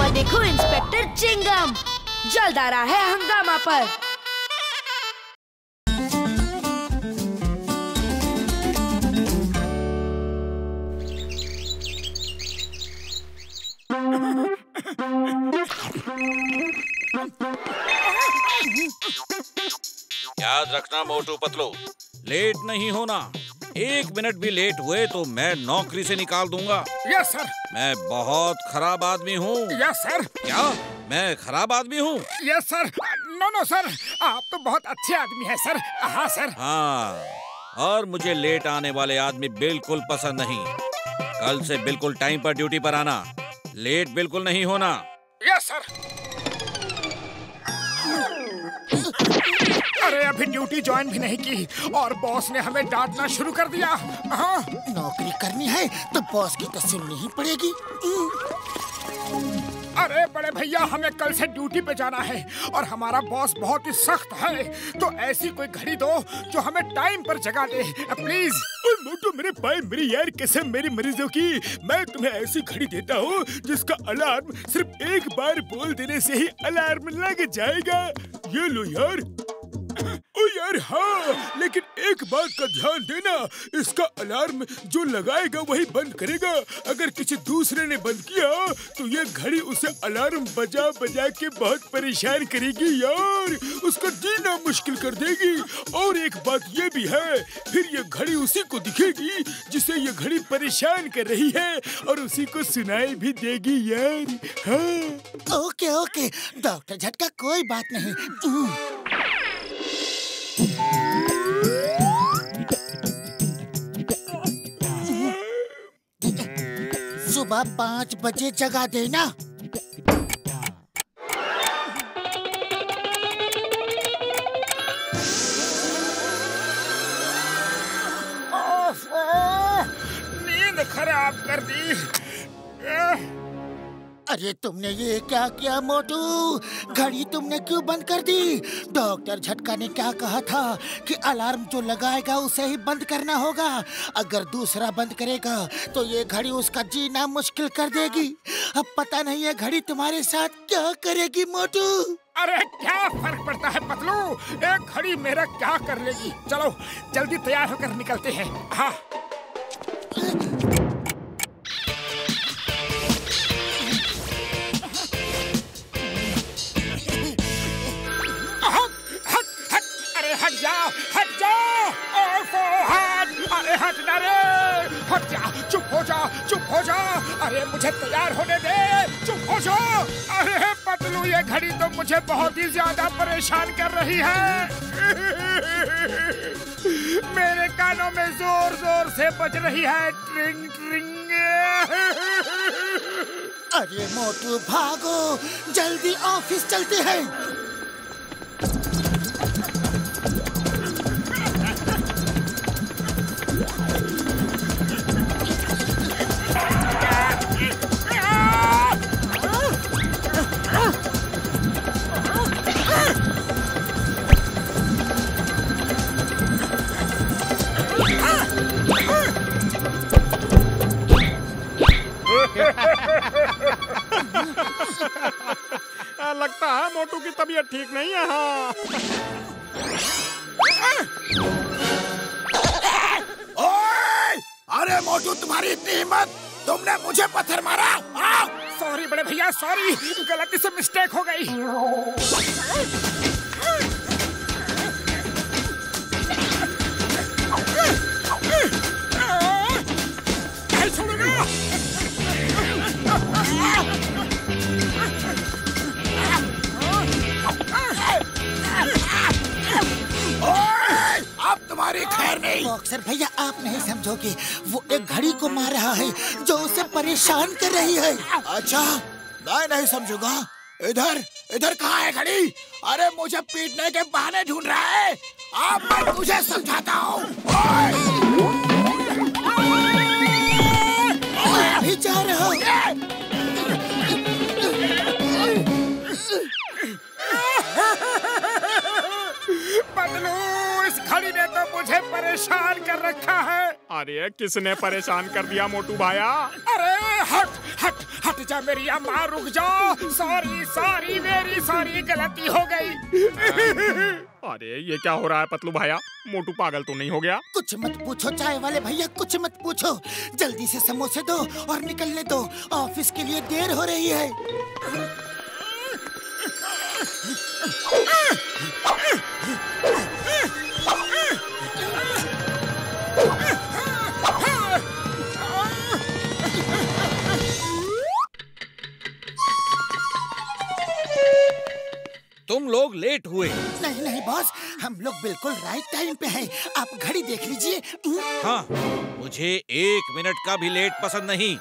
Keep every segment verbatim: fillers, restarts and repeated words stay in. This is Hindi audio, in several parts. ड्रामा देखो इंस्पेक्टर चिंगम, जल्द आ रहा है हंगामा पर। याद रखना मोटू पतलू, लेट नहीं होना। एक मिनट भी लेट हुए तो मैं नौकरी से निकाल दूंगा। Yes sir. मैं बहुत खराब आदमी हूँ। Yes sir. क्या मैं खराब आदमी हूँ? Yes sir. No no sir, आप तो बहुत अच्छे आदमी हैं सर। हाँ सर। हाँ, और मुझे लेट आने वाले आदमी बिल्कुल पसंद नहीं। कल से बिल्कुल टाइम पर ड्यूटी पर आना, लेट बिल्कुल नहीं होना। Yes sir. अरे अभी ड्यूटी ज्वाइन भी नहीं की और बॉस ने हमें डांटना शुरू कर दिया। हाँ, नौकरी करनी है तो बॉस की कसम नहीं पड़ेगी। अरे बड़े भैया, हमें कल से ड्यूटी पे जाना है और हमारा बॉस बहुत ही सख्त है, तो ऐसी कोई घड़ी दो जो हमें टाइम पर जगा दे प्लीज। मोटू मेरे भाई, मेरी यार कसम मेरी मरीजों की, मैं तुम्हें ऐसी घड़ी देता हूँ जिसका अलार्म सिर्फ एक बार बोल देने से ही अलार्म लग जाएगा। ये लो यार। ओ यार हाँ, लेकिन एक बात का ध्यान देना, इसका अलार्म जो लगाएगा वही बंद करेगा। अगर किसी दूसरे ने बंद किया तो ये घड़ी उसे अलार्म बजा बजा के बहुत परेशान करेगी यार, उसका जीना मुश्किल कर देगी। और एक बात ये भी है, फिर ये घड़ी उसी को दिखेगी जिसे ये घड़ी परेशान कर रही है और उसी को सुनाई भी देगी यार। हाँ। ओके ओके डॉक्टर झटका, कोई बात नहीं। सुबह पाँच बजे जगा देना। नींद खराब कर दी। अरे तुमने ये क्या किया मोटू, घड़ी तुमने क्यों बंद कर दी? डॉक्टर झटका ने क्या कहा था कि अलार्म जो लगाएगा उसे ही बंद करना होगा, अगर दूसरा बंद करेगा तो ये घड़ी उसका जीना मुश्किल कर देगी। अब पता नहीं ये घड़ी तुम्हारे साथ क्या करेगी मोटू। अरे क्या फर्क पड़ता है पतलू, एक घड़ी मेरा क्या कर लेगी। चलो जल्दी तैयार होकर निकलते हैं। हाँ। हट जा, चुप हो जा, चुप हो जा। अरे मुझे तैयार होने दे, चुप हो जा। अरे पतलू, ये घड़ी तो मुझे बहुत ही ज्यादा परेशान कर रही है। मेरे कानों में जोर जोर से बज रही है ट्रिंग ट्रिंग। अरे मोटू भागो, जल्दी ऑफिस चलते हैं। लगता है मोटू की तबीयत ठीक नहीं है। हाँ। ओए! अरे मोटू तुम्हारी इतनी हिम्मत, तुमने मुझे पत्थर मारा। सॉरी बड़े भैया, सॉरी, गलती से मिस्टेक हो गई। बॉक्सर भैया आप नहीं समझोगे, वो एक घड़ी को मार रहा है जो उसे परेशान कर रही है। अच्छा मैं नहीं समझूंगा। इधर इधर, कहाँ है घड़ी? अरे मुझे पीटने के बहाने ढूंढ रहा है। अब मैं तुझे समझाता हूँ। अभी जा रहा हूँ। पतलू, इस घड़ी ने तो मुझे परेशान कर रखा है। अरे किसने परेशान कर दिया मोटू भाया? अरे हट हट हट जा मेरी अम्मा, रुक जा। सॉरी सॉरी, मेरी सॉरी, गलती हो गई। अरे ये क्या हो रहा है पतलू भाया? मोटू पागल तो नहीं हो गया? कुछ मत पूछो चाय वाले भैया, कुछ मत पूछो। जल्दी से समोसे दो और निकलने दो, ऑफिस के लिए देर हो रही है। तुम लोग लेट हुए। नहीं नहीं बॉस, हम लोग बिल्कुल राइट टाइम पे हैं। आप घड़ी देख लीजिए। हाँ, मुझे एक मिनट का भी लेट पसंद नहीं।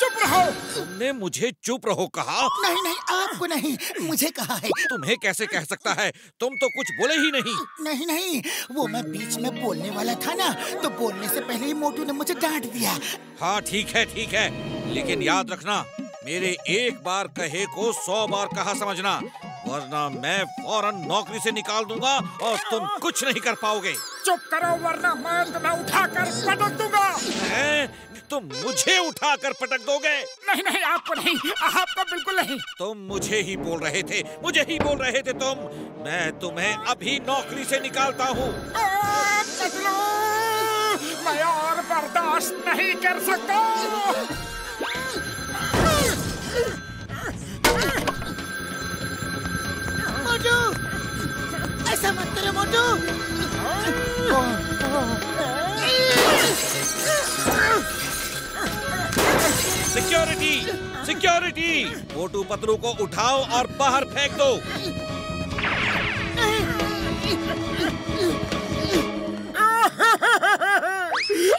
चुप रहो। तुमने मुझे चुप रहो कहा? नहीं नहीं, आपको नहीं, मुझे कहा है। तुम्हें कैसे कह सकता है? तुम तो कुछ बोले ही नहीं। नहीं नहीं, वो मैं बीच में बोलने वाला था ना, तो बोलने से पहले ही मोटू ने मुझे डांट दिया। हाँ ठीक है ठीक है, लेकिन याद रखना मेरे एक बार कहे को सौ बार कहा समझना, वरना मैं फौरन नौकरी से निकाल दूंगा और तुम कुछ नहीं कर पाओगे। चुप करो वरना मैं तुम्हें उठाकर पटक दूंगा। तुम मुझे उठाकर पटक दोगे? नहीं नहीं, आपको नहीं, आपको बिल्कुल नहीं। तुम मुझे ही बोल रहे थे, मुझे ही बोल रहे थे तुम। मैं तुम्हें अभी नौकरी से निकालता हूँ। मैं और बर्दाश्त नहीं कर सकता। मोटू, ऐसा मत करो मोटू। सिक्योरिटी सिक्योरिटी, मोटू पतलू को उठाओ और बाहर फेंक दो।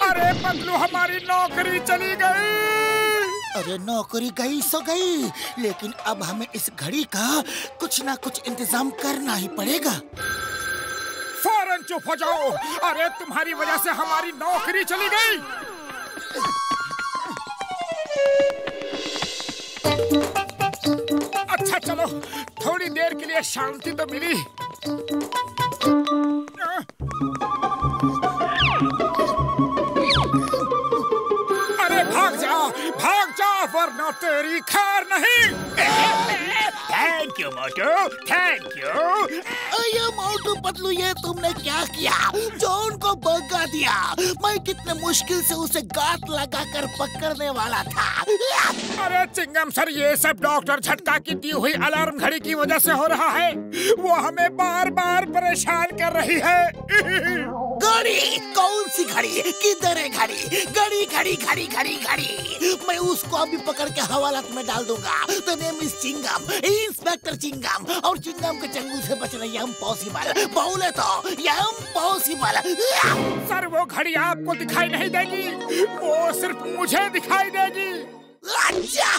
अरे पतलू, हमारी नौकरी चली गई। अरे नौकरी गई सो गई, लेकिन अब हमें इस घड़ी का कुछ ना कुछ इंतजाम करना ही पड़ेगा। फौरन चुप हो जाओ। अरे तुम्हारी वजह से हमारी नौकरी चली गई। अच्छा चलो, थोड़ी देर के लिए शांति तो मिली। अरे भाग जा भाग, वरना तेरी खैर नहीं। Thank you Motu, thank you. अरे मोटू पतलू, ये तुमने क्या किया? जॉन को भगा दिया। मैं कितने मुश्किल से उसे गांठ लगाकर पकड़ने वाला था। अरे चिंगम सर, ये सब डॉक्टर झटका की दी हुई अलार्म घड़ी की वजह से हो रहा है। वो हमें बार बार परेशान कर रही है। घड़ी? कौन सी घड़ी? किधर है घड़ी? घड़ी घड़ी घड़ी घड़ी घड़ी, मैं उसको अभी पकड़ के हवालात में डाल दूंगा। तो name is Chingam, inspector Chingam, और चिंगम के चंगुल से बचना इम्पॉसिबल। बोले तो इम्पॉसिबल। सर, वो घड़ी आपको दिखाई नहीं देगी, वो सिर्फ मुझे दिखाई देगी। अच्छा,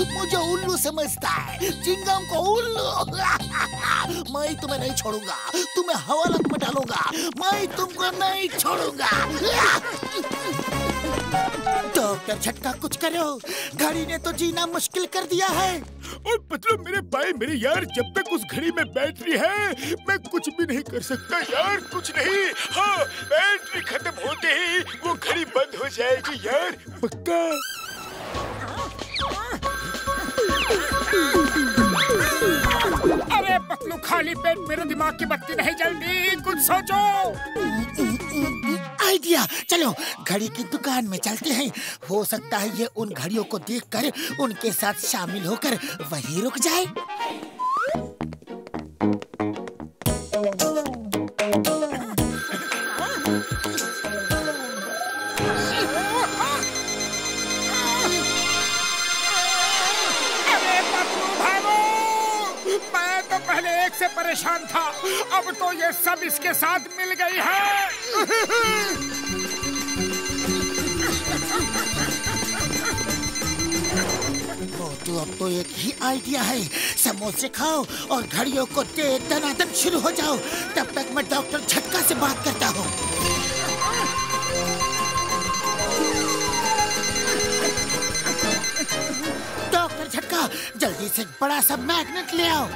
मुझे उल्लू समझता है, चिंगम को उल्लू। मैं तुम्हें नहीं छोड़ूंगा, तुम्हें हवालात में डालूंगा। मैं तुमको नहीं छोड़ूंगा। डॉक्टर झटका, कुछ करो, घड़ी ने तो जीना मुश्किल कर दिया है। और पतलू मेरे भाई, मेरे यार, जब तक उस घड़ी में बैटरी है मैं कुछ भी नहीं कर सकता यार, कुछ नहीं। हाँ, बैटरी खत्म होते ही वो घड़ी बंद हो जाएगी यार, पक्का। अरे पतलू, खाली पेट मेरे दिमाग की बत्ती नहीं जल्दी, कुछ सोचो। आइडिया, चलो घड़ी की दुकान में चलते हैं। हो सकता है ये उन घड़ियों को देखकर उनके साथ शामिल होकर वहीं रुक जाए। अरे पतलू भागो, मैं तो पहले एक से परेशान था, अब तो ये सब इसके साथ मिल गई है। मोटू, अब तो एक ही आइडिया है, समोसे खाओ और घड़ियों को तेज दनादन शुरू हो जाओ। तब तक मैं डॉक्टर झटका से बात करता हूँ। डॉक्टर झटका, जल्दी से बड़ा सा मैग्नेट ले आओ।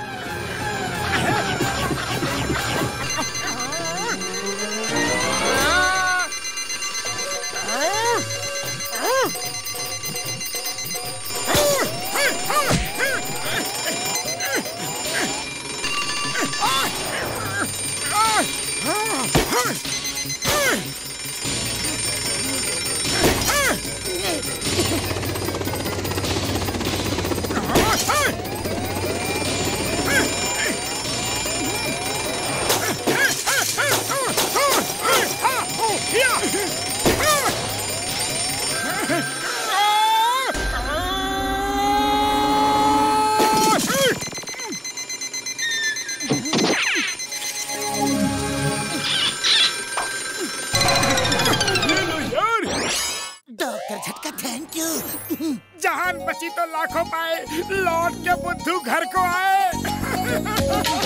जहान बची तो लाखों पाए, लौट के बुद्धू घर को आए।